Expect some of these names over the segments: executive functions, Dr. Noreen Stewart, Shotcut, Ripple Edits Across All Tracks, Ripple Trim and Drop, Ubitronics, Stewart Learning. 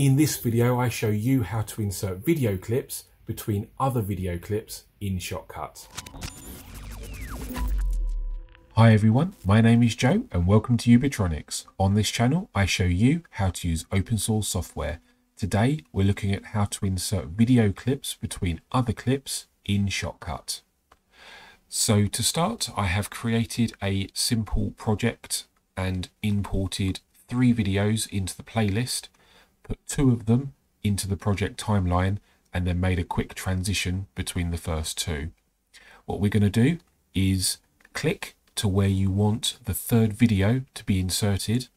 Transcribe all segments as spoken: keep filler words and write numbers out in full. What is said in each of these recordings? In this video, I show you how to insert video clips between other video clips in Shotcut. Hi everyone, my name is Joe and welcome to Ubitronics. On this channel, I show you how to use open source software. Today, we're looking at how to insert video clips between other clips in Shotcut. So to start, I have created a simple project and imported three videos into the playlist, put two of them into the project timeline, and then made a quick transition between the first two. What we're going to do is click to where you want the third video to be inserted,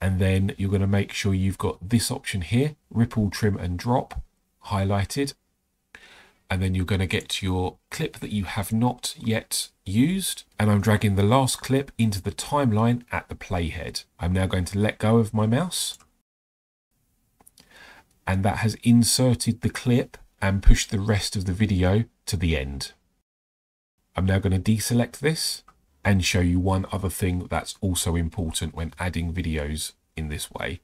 and then you're going to make sure you've got this option here, Ripple, Trim and Drop, highlighted, and then you're going to get your clip that you have not yet used, and I'm dragging the last clip into the timeline at the playhead. I'm now going to let go of my mouse, and that has inserted the clip and pushed the rest of the video to the end. I'm now going to deselect this and show you one other thing that's also important when adding videos in this way.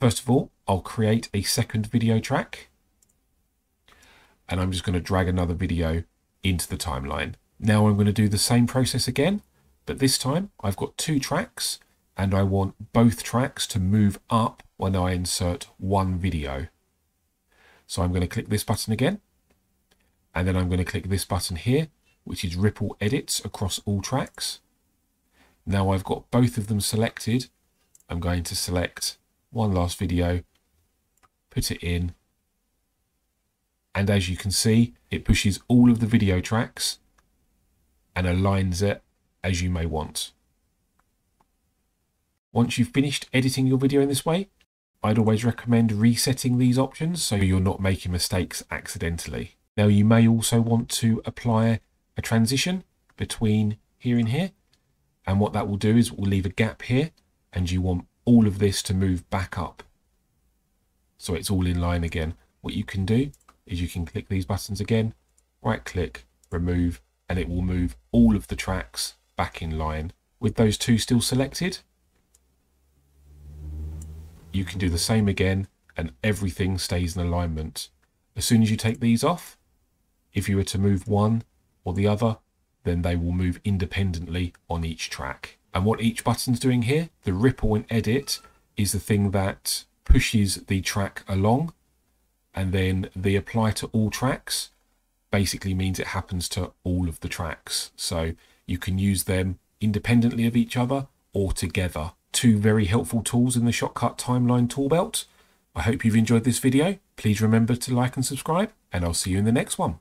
First of all, I'll create a second video track, and I'm just going to drag another video into the timeline. Now I'm going to do the same process again, but this time I've got two tracks and I want both tracks to move up when I insert one video. So I'm going to click this button again, and then I'm going to click this button here, which is Ripple Edits Across All Tracks. Now I've got both of them selected. I'm going to select one last video, put it in, and as you can see, it pushes all of the video tracks and aligns it as you may want. Once you've finished editing your video in this way, I'd always recommend resetting these options so you're not making mistakes accidentally. Now you may also want to apply a transition between here and here, and what that will do is we'll leave a gap here, and you want all of this to move back up so it's all in line again. What you can do is you can click these buttons again, right click, remove, and it will move all of the tracks back in line. With those two still selected, you can do the same again and everything stays in alignment. As soon as you take these off, if you were to move one or the other, then they will move independently on each track. And what each button's doing here, the ripple and edit, is the thing that pushes the track along, and then the apply to all tracks basically means it happens to all of the tracks. So you can use them independently of each other or together. Two very helpful tools in the Shotcut timeline tool belt. I hope you've enjoyed this video. Please remember to like and subscribe, and I'll see you in the next one.